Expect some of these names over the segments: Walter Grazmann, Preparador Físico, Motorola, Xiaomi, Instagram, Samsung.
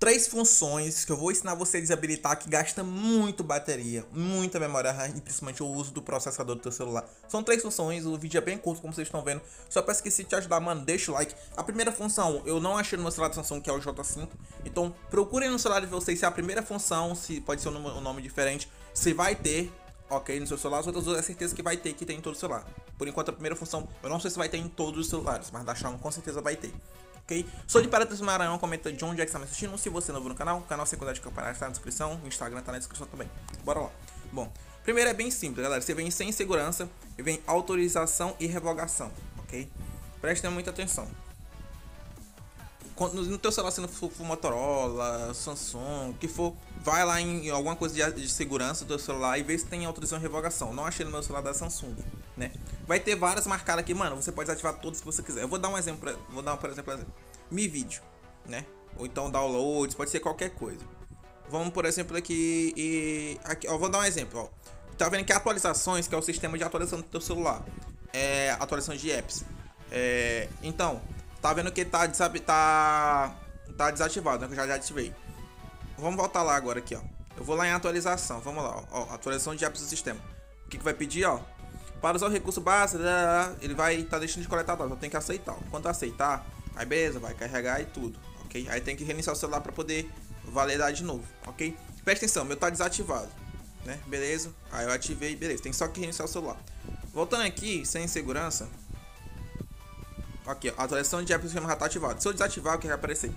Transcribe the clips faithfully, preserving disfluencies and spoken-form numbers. três funções que eu vou ensinar você a desabilitar que gasta muito bateria, muita memória RAM e principalmente o uso do processador do teu celular. São três funções, o vídeo é bem curto como vocês estão vendo. Só peço que se te ajudar, mano, deixa o like. A primeira função eu não achei no meu celular de Samsung, que é o J cinco. Então procurem no celular de vocês se é a primeira função, se pode ser um nome diferente, se vai ter, ok, no seu celular. As outras duas é certeza que vai ter, que tem em todo o celular. Por enquanto a primeira função eu não sei se vai ter em todos os celulares, mas da Xiaomi com certeza vai ter. Okay. Sou de Paratas Maranhão, comenta de onde é que está me assistindo. Se você é novo no canal, o canal secundário de campanha está na descrição, o Instagram está na descrição também. Bora lá. Bom, primeiro é bem simples, galera. Você vem sem segurança e vem autorização e revogação, ok? Prestem muita atenção. No teu celular, se não for Motorola, Samsung, o que for, vai lá em alguma coisa de segurança do teu celular e vê se tem autorização e revogação. Não achei no meu celular da Samsung, né? Vai ter várias marcadas aqui, mano, você pode ativar todas que você quiser. Eu vou dar um exemplo, vou dar um, por exemplo, Mi Vídeo, né? Ou então downloads, pode ser qualquer coisa. Vamos, por exemplo, aqui e... aqui, ó, vou dar um exemplo, ó. Tá vendo que atualizações, que é o sistema de atualização do teu celular. É... atualização de apps. É... Então... Tá vendo que tá, tá, tá desativado, né? Que eu já, já ativei. Vamos voltar lá agora aqui, ó. Eu vou lá em atualização, vamos lá, ó. ó atualização de apps do sistema. O que, que vai pedir, ó? Para usar o recurso básico, ele vai tá deixando de coletar dados. Eu tenho que aceitar. Quando aceitar, aí beleza, vai carregar e tudo, ok? Aí tem que reiniciar o celular para poder validar de novo, ok? Presta atenção, meu tá desativado, né? Beleza? Aí eu ativei, beleza. Tem só que reiniciar o celular. Voltando aqui, sem segurança... Aqui, ó, a atualização de app do sistema já está ativada. Se eu desativar, o que vai aparecer?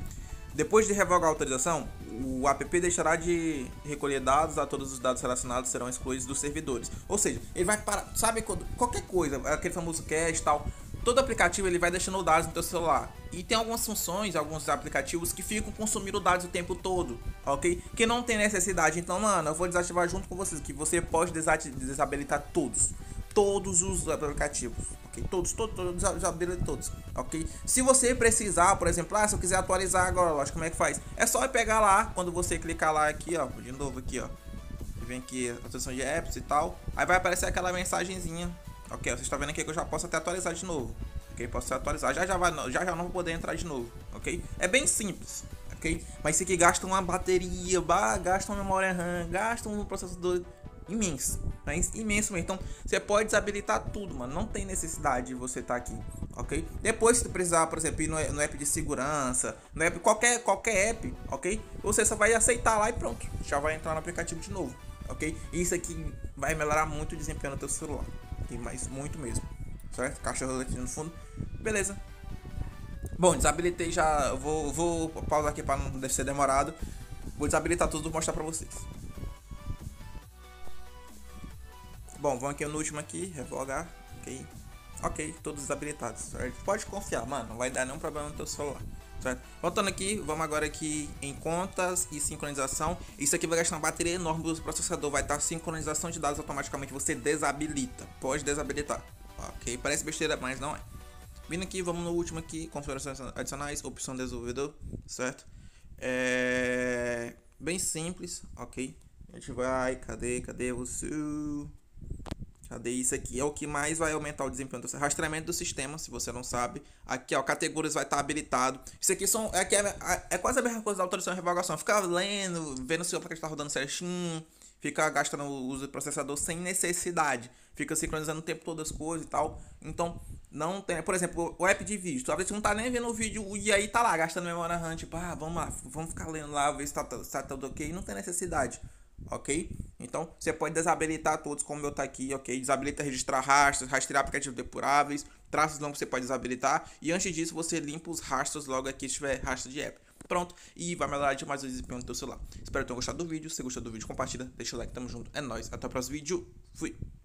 Depois de revogar a autorização, o app deixará de recolher dados, a todos os dados relacionados serão excluídos dos servidores. Ou seja, ele vai parar, sabe, quando, qualquer coisa, aquele famoso cache e tal. Todo aplicativo ele vai deixando dados no teu celular. E tem algumas funções, alguns aplicativos que ficam consumindo dados o tempo todo, ok? Que não tem necessidade. Então, mano, eu vou desativar junto com vocês, que você pode desabilitar todos. Todos os aplicativos, ok? Todos, todos, todos, já abriram todos, ok? Se você precisar, por exemplo, ah, se eu quiser atualizar agora, lógico, como é que faz? É só pegar lá, quando você clicar lá aqui, ó, de novo aqui, ó. Vem aqui, atualização de apps e tal. Aí vai aparecer aquela mensagenzinha, ok? Ó, vocês estão vendo aqui que eu já posso até atualizar de novo, ok? Posso atualizar, já já, vai, já, já não vou poder entrar de novo, ok? É bem simples, ok? Mas isso aqui gasta uma bateria, gasta uma memória RAM, gasta um processador... imenso, né? Imenso mesmo. Então você pode desabilitar tudo, mano. Não tem necessidade de você estar tá aqui, ok? Depois, se tu precisar, por exemplo, ir no, no app de segurança, no app, qualquer, qualquer app, ok? Você só vai aceitar lá e pronto. Já vai entrar no aplicativo de novo, ok? Isso aqui vai melhorar muito o desempenho do teu celular, okay? Mas muito mesmo, certo? Cachorro aqui no fundo, beleza. Bom, desabilitei já. Eu vou, vou pausar aqui para não ser demorado. Vou desabilitar tudo e vou mostrar pra vocês. Bom, vamos aqui no último aqui, revogar, ok, ok, todos desabilitados, certo? Pode confiar, mano, não vai dar nenhum problema no teu celular, certo? Voltando aqui, vamos agora aqui em contas e sincronização. Isso aqui vai gastar uma bateria enorme do processador, vai estar sincronização de dados automaticamente, você desabilita, pode desabilitar, ok? Parece besteira, mas não é. Vindo aqui, vamos no último aqui, configurações adicionais, opção desenvolvedor, certo? É... bem simples, ok? A gente vai, cadê, cadê o seu... cadê isso aqui? É o que mais vai aumentar o desempenho do rastreamento do sistema, se você não sabe. Aqui, ó, categorias vai estar habilitado. Isso aqui são, é, é, é quase a mesma coisa da autorização e revogação. Ficar lendo, vendo se o aplicativo está rodando certinho, fica gastando o uso do processador sem necessidade, fica sincronizando o tempo todo as coisas e tal. Então, não tem, por exemplo, o app de vídeo, talvez você não tá nem vendo o vídeo e aí tá lá, gastando memória RAM, tipo, ah, vamos lá, vamos ficar lendo lá, ver se tá, tá tudo ok, não tem necessidade. Ok? Então você pode desabilitar todos, como eu tá aqui, ok? Desabilita registrar rastros, rastrear aplicativos depuráveis, traços longos você pode desabilitar. E antes disso você limpa os rastros logo aqui se tiver rastro de app. Pronto, e vai melhorar demais o desempenho do teu celular. Espero que tenham gostado do vídeo. Se gostou do vídeo, compartilha, deixa o like, tamo junto, é nóis. Até o próximo vídeo, fui!